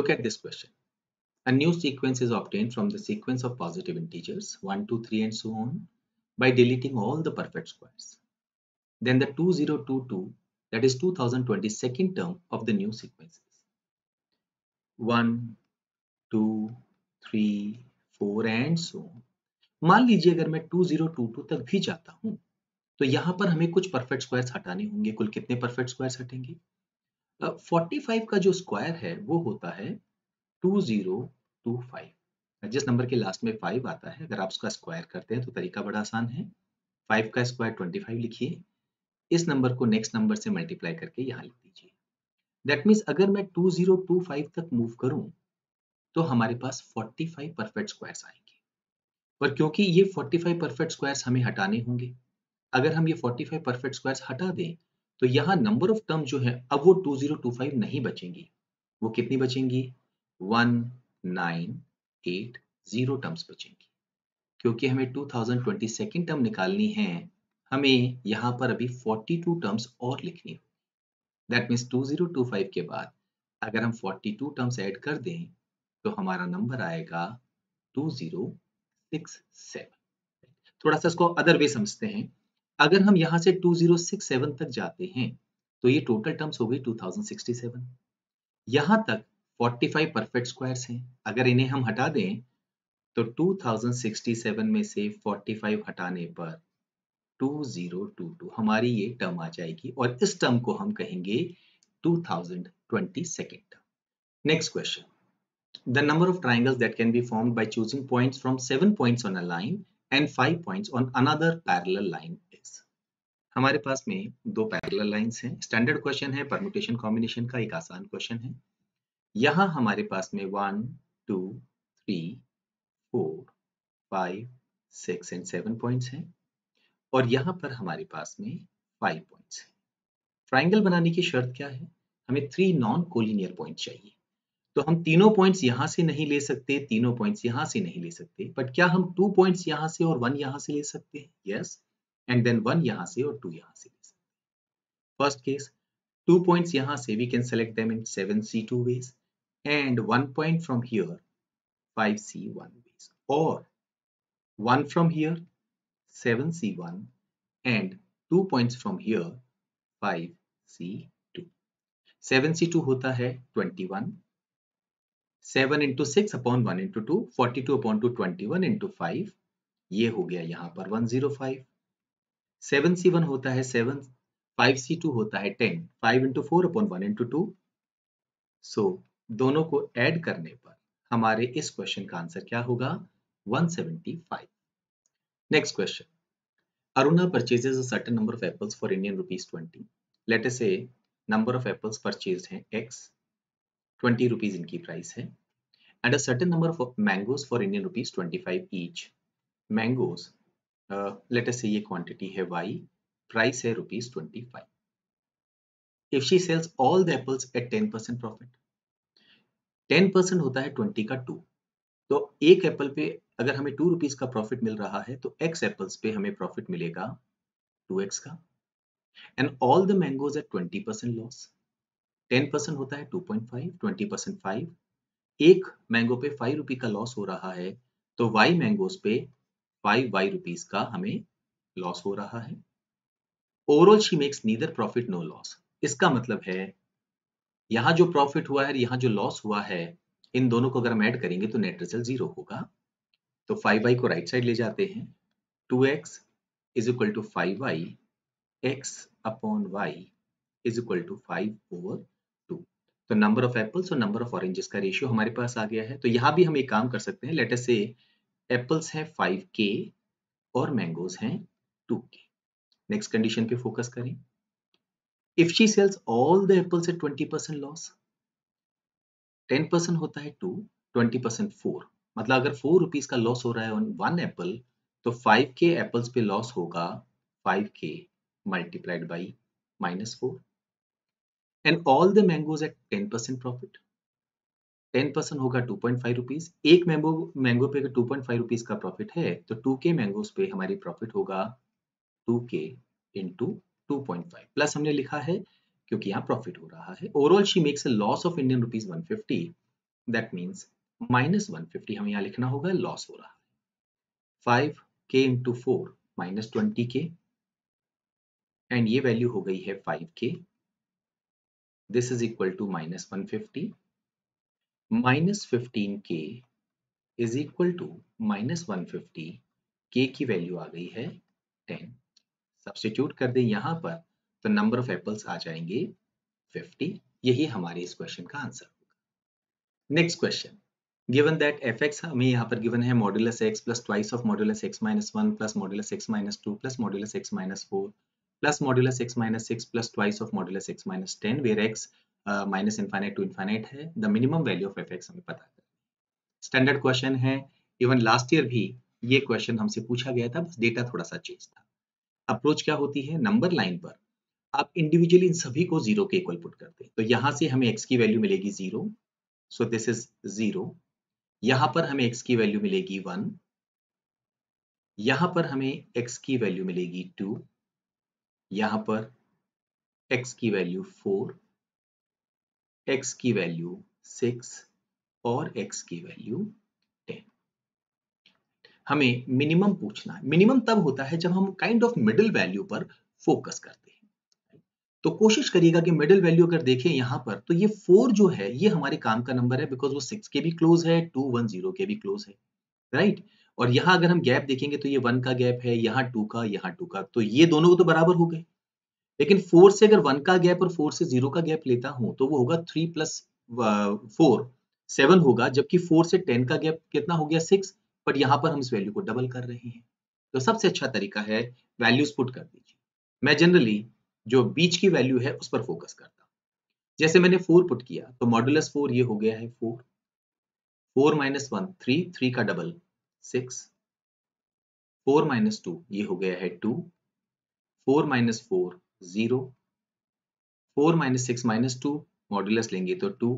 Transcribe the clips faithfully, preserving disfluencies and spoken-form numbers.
Look at this question. A new sequence is obtained from the sequence of positive integers one, two, three and so on by deleting all the perfect squares. Then the two thousand twenty-two, that is two thousand twenty-second term of the new sequence is one, two, three, four and so on. मान लीजिए अगर मैं two thousand twenty to तक भी जाता हूं तो यहाँ पर हमें कुछ परफेक्ट स्क्वायर्स हटाने होंगे। कुल कितने परफेक्ट स्क्वायर्स हटेंगे? uh, पैंतालीस का जो स्क्वायर है वो होता है टू थाउज़ेंड ट्वेंटी फाइव। जिस नंबर के लास्ट में फाइव आता है अगर आप उसका स्क्वायर करते हैं तो तरीका बड़ा आसान है। फाइव का स्क्वायर ट्वेंटी फाइव लिखिए, इस नंबर को नेक्स्ट नंबर से मल्टीप्लाई करके यहाँ लिख दीजिए। दैट मीन्स अगर मैं टू थाउज़ेंड ट्वेंटी फाइव तक मूव करूँ तो हमारे पास पैंतालीस परफेक्ट स्क्वायर्स आएंगे। पर क्योंकि ये पैंतालीस परफेक्ट स्क्वायर्स हमें हटाने होंगे, अगर हम ये पैंतालीस परफेक्ट स्क्वायर्स हटा दें तो यहाँ नंबर ऑफ टर्म जो है अब वो टू थाउज़ेंड ट्वेंटी फाइव नहीं बचेंगी। वो कितनी बचेंगी? One, nine, eight, zero terms बचेंगी। क्योंकि हमें two thousand twenty two term निकालनी है, हमें यहाँ पर अभी बयालीस टर्म्स और लिखनी होगी। That means two thousand twenty five के बाद अगर हम बयालीस टर्म्स ऐड कर दें तो हमारा नंबर आएगा टू थाउज़ेंड सिक्सटी सेवन। थोड़ा सा इसको अदर वे समझते हैं। अगर हम यहाँ से टू थाउज़ेंड सिक्सटी सेवन तक जाते हैं तो ये टोटल टर्म्स हो गई टू थाउज़ेंड सिक्सटी सेवन। यहाँ तक पैंतालीस परफेक्ट स्क्वायर्स हैं, अगर इन्हें हम हटा दें तो टू थाउज़ेंड सिक्सटी सेवन में से पैंतालीस हटाने पर टू थाउज़ेंड ट्वेंटी टू हमारी ये टर्म आ जाएगी और इस टर्म को हम कहेंगे two thousand twenty two term. Next question, the number of triangles that can be formed by choosing points from seven points on a line and five points on another parallel line is. हमारे पास में दो parallel lines हैं। Standard question है, permutation combination का एक आसान question है। यहाँ हमारे पास में one two three four five six and seven points हैं और यहाँ पर हमारे पास में फाइव पॉइंट्स हैं। ट्राइंगल बनाने की शर्त क्या है? हमें थ्री नॉन कोलिनियर पॉइंट्स चाहिए। तो हम तीनों पॉइंट्स यहाँ से नहीं ले सकते, तीनों पॉइंट्स यहाँ से नहीं ले सकते, बट क्या हम टू पॉइंट्स यहाँ से और वन यहाँ से ले सकते हैं? यस, एंड देन वन यहाँ से और टू यहाँ से ले सकते हैं। फर्स्ट केस, टू पॉइंट्स यहाँ से we can select them in seven C two ways and one point from here five C one ways, or one from here seven C one and two points from here five C two. Seven C two होता है twenty one, seven into six upon one into two, forty two upon two, twenty one into five, ये हो गया यहाँ पर one hundred five. Seven C one होता है seven, five C two होता है ten, five into four upon one into two. So दोनों को ऐड करने पर हमारे इस क्वेश्चन का आंसर क्या होगा? One hundred seventy five. Next question, Aruna purchases a certain number of apples for Indian rupees twenty. Let us say number of apples purchased हैं एक्स, ट्वेंटी रुपीज इनकी प्राइस है, and a certain number of mangoes for Indian rupees twenty five each. Mangoes let us say ये quantity है Y, price है rupees twenty five. If she sells all the apples at ten percent profit, ten percent होता है twenty का to, तो एक Apple पे अगर हमें टू रुपीज का प्रॉफिट मिल रहा है तो एक्स एप्पल्स पे हमें प्रॉफिट मिलेगा टू एक्स का। And all the mangoes at twenty percent loss, ten percent होता है two point five, twenty percent five, एक मैंगो पे फाइव रुपी का लॉस हो रहा है तो वाई मैंगोज पे फाइव वाई रुपीज का हमें लॉस हो रहा है। Overall she makes neither profit no loss, इसका मतलब है यहाँ जो प्रॉफिट हुआ है, यहाँ जो लॉस हुआ है, इन दोनों को अगर हम ऐड करेंगे तो नेट रिजल्ट जीरो होगा। तो फाइव वाई को राइट साइड ले जाते हैं, two X is equal to five Y, x upon y is equal to five over two. तो नंबर ऑफ एप्पल्स और नंबर ऑफ ऑरेंजेस का रेशियो हमारे पास आ गया है। तो यहाँ भी हम एक काम कर सकते हैं, लेट अस से एप्पल्स हैं फाइव के और मैंगोज हैं टू के। नेक्स्ट कंडीशन पे फोकस करें, If she sells all the apples at twenty percent loss, ten percent होता है टू, ट्वेंटी परसेंट फोर, मतलब अगर फोर रुपीज का लॉस हो रहा है ऑन वन एप्पल तो फाइव के एप्पल्स पे लॉस होगा five K multiplied by minus four. And all the mangoes at ten percent profit, ten percent होगा टू पॉइंट फाइव रुपीज, एक मैंगो मैंगो पे टू पॉइंट फाइव रुपीज का profit है तो to के mangoes पे हमारी प्रॉफिट होगा two K into two point five plus हमने लिखा है क्योंकि यहाँ प्रॉफिट हो रहा है। Overall she makes a loss of Indian rupees one fifty that means minus one fifty हमें यहाँ लिखना होगा, लॉस हो रहा है। Five K into four minus twenty K, and ये वैल्यू हो गई है five K. This is equal to minus one fifty minus fifteen K is equal to minus one fifty K की वैल्यू आ गई है टेन। सब्स्टिट्यूट कर दें यहाँ पर तो नंबर ऑफ एप्पल्स आ जाएंगे फिफ्टी। यही हमारे इस क्वेश्चन का आंसर होगा। Next question, given that F X हमें यहाँ पर गिवन है modulus X plus twice of modulus X minus one plus modulus X minus two plus modulus X minus four plus modulus X minus six plus twice of modulus X minus ten, where X minus infinite to infinite है। The minimum value of F X हमें पता है। Standard question है, even last year भी ये question हमसे पूछा गया था, बस डेटा थोड़ा सा चेंज था। अप्रोच क्या होती है, नंबर लाइन पर आप इंडिविजुअली इन सभी को जीरो के इक्वल पुट करते हैं। तो यहाँ से हमें एक्स की वैल्यू मिलेगी zero, so this is zero. यहाँ पर हमें एक्स की वैल्यू मिलेगी वन, यहाँ पर हमें एक्स की वैल्यू मिलेगी टू, यहाँ पर एक्स की वैल्यू फोर, एक्स की वैल्यू सिक्स और x की वैल्यू टेन। हमें मिनिमम पूछना है। मिनिमम तब होता है जब हम काइंड ऑफ मिडिल वैल्यू पर फोकस करते हैं। तो कोशिश करिएगा कि मिडिल वैल्यू अगर देखें यहाँ पर तो ये फोर जो है ये हमारे काम का नंबर है, बिकॉज वो सिक्स के भी क्लोज है, टू वन जीरो के भी क्लोज है, राइट right? और यहाँ अगर हम गैप देखेंगे तो ये वन का गैप है, यहाँ टू का, यहाँ टू का, तो ये दोनों तो बराबर हो गए। लेकिन फोर से अगर वन का गैप और फोर से जीरो का गैप लेता हूँ तो वो होगा थ्री प्लस फोर सेवन होगा, जबकि फोर से टेन का गैप कितना हो गया सिक्स, बट यहाँ पर हम इस वैल्यू को डबल कर रहे हैं। तो सबसे अच्छा तरीका है वैल्यूज पुट कर दीजिए। मैं जनरली जो बीच की वैल्यू है उस पर फोकस करता हूँ। जैसे मैंने फोर पुट किया तो मॉडुलस फोर ये हो गया है four, four minus one three, three का double six, four minus two ये हो गया है two, four minus four zero, four minus six minus two modulus लेंगे तो two,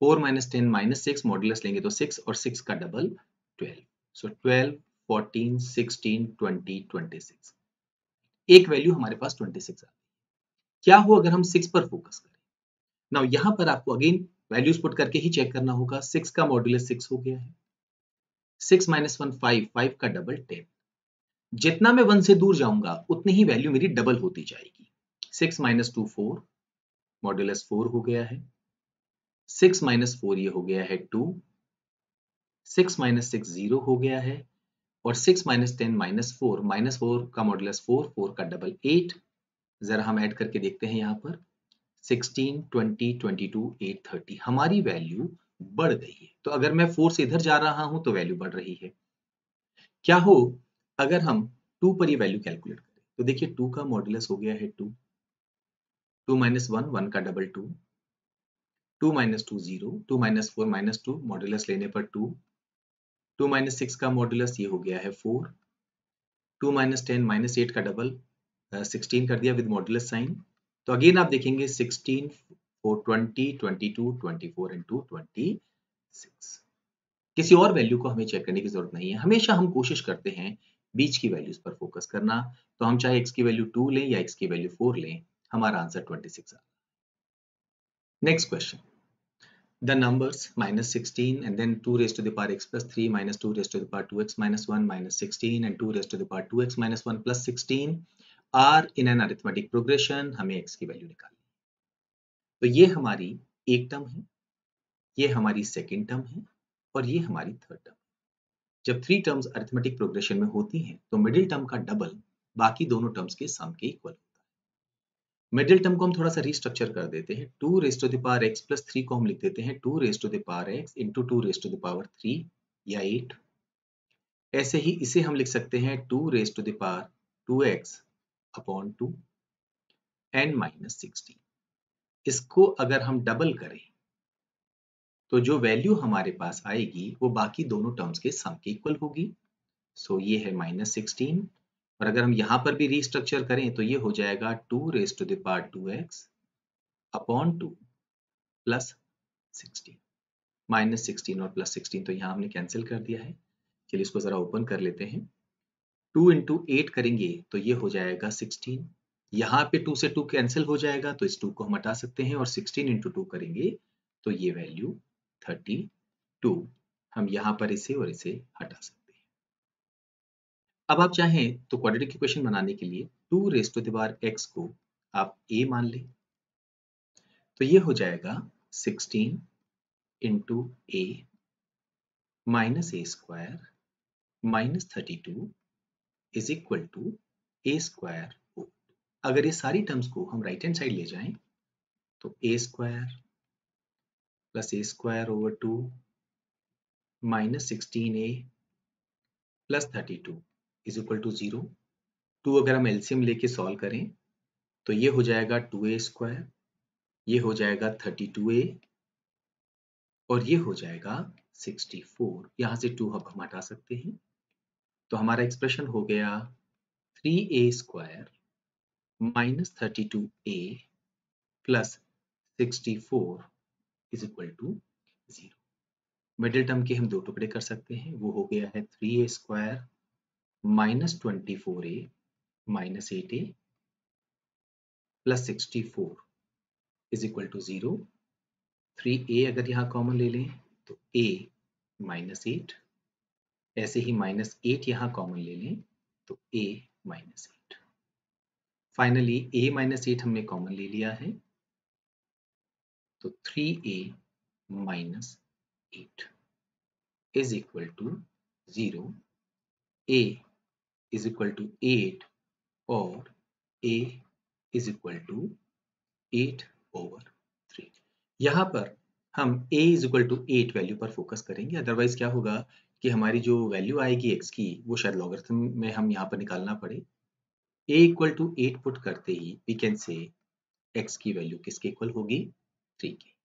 four minus ten minus six modulus लेंगे तो सिक्स और सिक्स का double twelve, so twelve, fourteen, sixteen, twenty, twenty six. एक वैल्यू हमारे पास ट्वेंटी सिक्स आ गई। क्या हो अगर हम सिक्स पर फोकस करें? नाउ यहाँ पर आपको अगेन वैल्यूज पुट करके ही चेक करना होगा। सिक्स का मॉडुलस सिक्स हो गया है, six minus one five, five का डबल टेन। जितना मैं वन से दूर जाऊंगा उतनी ही वैल्यू मेरी डबल होती जाएगी। Six minus two four, modulus four हो गया है, सिक्स माइनस फोर ये हो गया है two, six minus six zero हो गया है, और six minus ten minus four, minus four का मॉडुलस फोर, फोर का डबल एट। जरा हम ऐड करके देखते हैं यहाँ पर sixteen, twenty, twenty two, eight, thirty. हमारी वैल्यू बढ़ गई है। तो अगर मैं फोर से इधर जा रहा हूँ तो वैल्यू बढ़ रही है। क्या हो अगर हम टू पर ये वैल्यू कैलकुलेट करें? तो देखिए टू का मॉडुलस हो गया है two, two minus one, one का double two, two minus two zero, two minus four minus two modulus लेने पर टू, टू माइनस सिक्स का मॉडुलस ये हो गया है four, two minus ten minus eight का डबल सिक्सटीन uh, कर दिया विद मॉडुलस साइन। तो अगेन आप देखेंगे sixteen, four, twenty, twenty two, twenty four and two, twenty six. किसी और वैल्यू को हमें चेक करने की जरूरत नहीं है। हमेशा हम कोशिश करते हैं बीच की वैल्यूज पर फोकस करना। तो हम चाहे एक्स की वैल्यू टू लें या एक्स की वैल्यू फोर लें, हमारा आंसर ट्वेंटी सिक्स आ। Next question, the numbers minus sixteen and then two raised to the power x plus three minus two raised to the power two x minus one minus sixteen and two raised to the power two x minus one plus sixteen are in an arithmetic progression। हमें x की value निकालनी। तो ये हमारी एक term है, ये हमारी सेकेंड टर्म है और ये हमारी थर्ड टर्म। जब थ्री टर्म्स अरिथमेटिक प्रोग्रेशन में होती हैं तो मिडिल टर्म का डबल बाकी दोनों टर्म्स के सम के इक्वल। मिडिल टर्म को हम थोड़ा सा रिस्ट्रक्चर कर देते हैं। Two raise to the power x plus three को हम लिख देते हैं two raise to the power x into two raise to the power three या एट। ऐसे ही इसे हम लिख सकते हैं two raise to the power two x upon two n minus sixteen. इसको अगर हम डबल करें तो जो वैल्यू हमारे पास आएगी वो बाकी दोनों टर्म्स के सम के इक्वल होगी। सो ये है माइनस सिक्सटीन। और अगर हम यहाँ पर भी रिस्ट्रक्चर करें तो ये हो जाएगा two raise to the power two x upon two plus sixteen, minus sixteen और प्लस सिक्सटीन। तो यहाँ हमने कैंसिल कर दिया है। चलिए इसको जरा ओपन कर लेते हैं। टू इंटू एट करेंगे तो ये हो जाएगा सिक्सटीन। यहाँ पे टू से टू कैंसिल हो जाएगा तो इस टू को हम हटा सकते हैं, और सिक्सटीन इंटू टू करेंगे तो ये वैल्यू थर्टी टू। हम यहाँ पर इसे और इसे हटा सकते हैं। अब आप चाहें तो क्वाड्रेटिक इक्वेशन बनाने के लिए two raise to the power x को आप ए मान लें, तो ये हो जाएगा sixteen into a minus a square minus thirty two is equal to a square. अगर ये सारी टर्म्स को हम राइट हैंड साइड ले जाएं तो a square plus a square over two minus sixteen a plus thirty two is equal to zero. Two अगर हम एलसीएम लेके सॉल्व करें तो ये हो जाएगा टू ए स्क्वायर, ये हो जाएगा थर्टी टू ए और ये हो जाएगा सिक्सटी फोर। यहाँ से टू अब हम हटा सकते हैं, तो हमारा एक्सप्रेशन हो गया three a square minus thirty two a plus sixty four is equal to zero. Middle term के हम दो टुकड़े कर सकते हैं, वो हो गया है three a square minus twenty four a minus eight a plus sixty four is equal to zero. Three a अगर यहाँ कॉमन ले लें तो ए माइनस एट, ऐसे ही माइनस एट यहाँ कॉमन ले लें तो a minus eight. Finally a minus eight हमने कॉमन ले लिया है, तो three a minus eight is equal to zero, a is equal to eight और a is equal to eight over three. यहाँ पर हम a is equal to eight value पर फोकस करेंगे, अदरवाइज क्या होगा कि हमारी जो वैल्यू आएगी x की वो शायद लॉगरिथम में हम यहाँ पर निकालना पड़े। a equal to eight put करते ही वी कैन से x की वैल्यू किसके इक्वल होगी, थ्री के।